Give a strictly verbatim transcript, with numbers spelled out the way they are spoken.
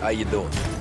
How you doing?